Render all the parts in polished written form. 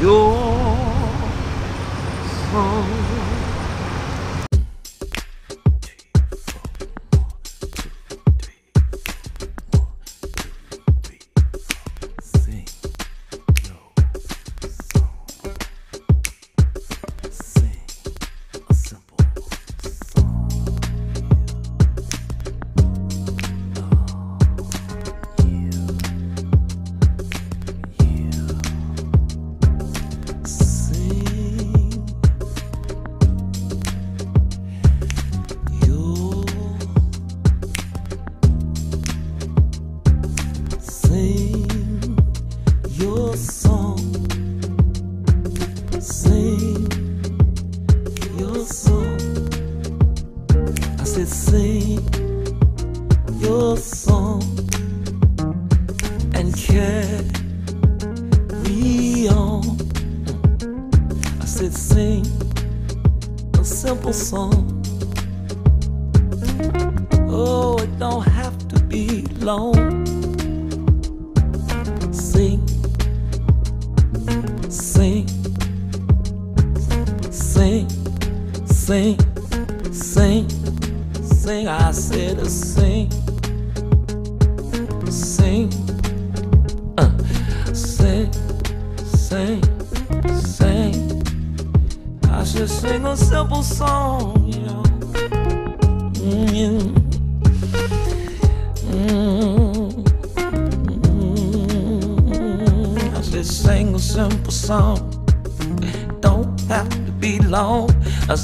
your song.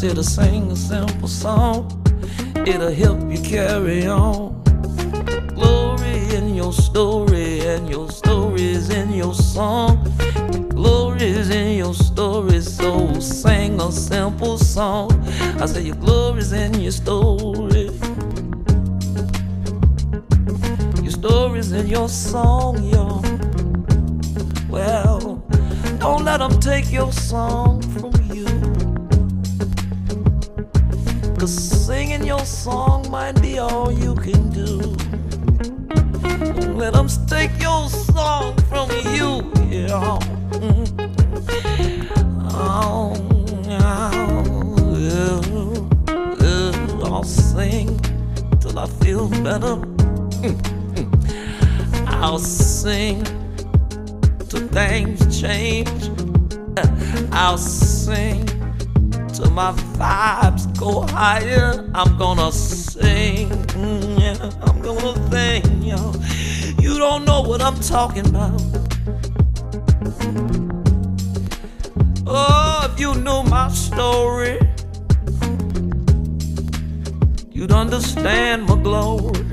It'll sing a simple song. It'll help you carry on. Glory in your story, and your story's in your song. Glory's in your story, so sing a simple song. I say your glory's in your story. Your story's in your song, y'all. Well, don't let them take your song from you. 'Cause singing your song might be all you can do. Don't let them take your song from you, yeah. Oh, I'll sing till I feel better. I'll sing till things change. I'll sing till my vibes go higher. I'm gonna sing, yeah, I'm gonna sing, y'all. You don't know what I'm talking about. Oh, if you knew my story, you'd understand my glory.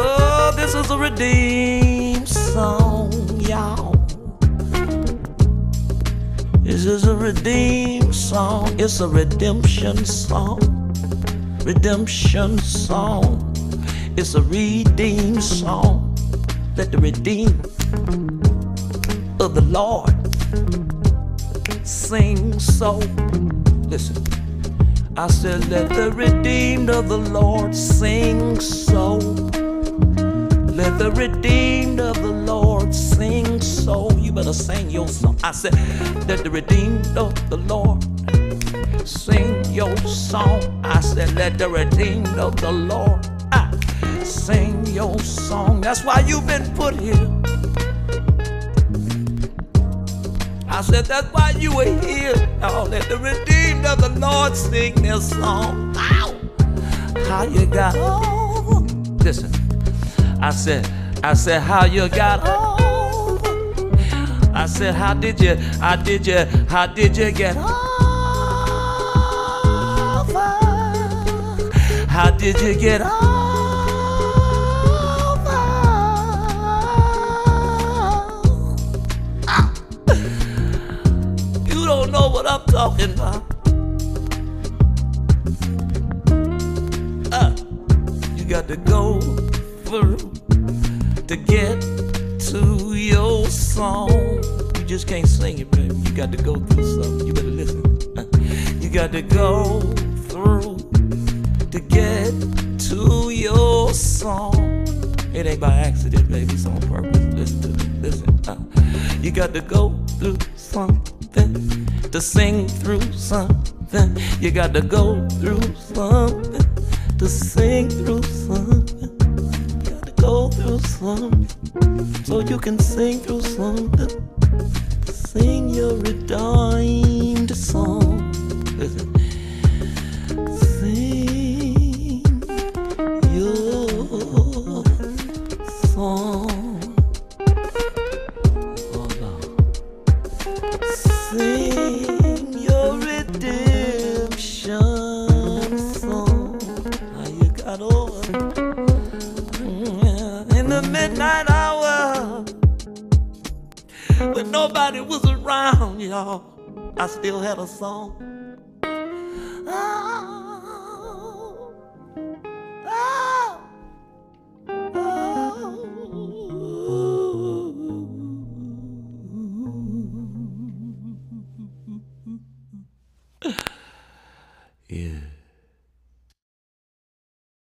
Oh, this is a redeemed song, y'all. This is a redeemed song. It's a redemption song. Redemption song. It's a redeemed song. Let the redeemed of the Lord sing so. Listen, I said let the redeemed of the Lord sing so. Let the redeemed of the Lord sing so. You better sing your song. I said, let the redeemed of the Lord sing your song. I said, let the redeemed of the Lord sing your song. That's why you've been put here. I said, that's why you were here. Oh, let the redeemed of the Lord sing their song. Ow! How you got over? Listen, I said, how you got over? I said, how did you get over? How did you get over? Ah. You don't know what I'm talking about. You got to go through to get to your song. just can't sling it, baby. You got to go through something. You better listen. You got to go through to get to your song. It ain't by accident, baby. It's on purpose. Listen to me. Listen. You got to go through something to sing through something. You got to go through something to sing through something. You got to go through something so you can sing through something. Sing your redeemed song. Listen. Sing your song. Oh no. Sing your redemption song. How you got over in the midnight hour when nobody was around, y'all. I still had a song. Oh, oh, oh. Yeah.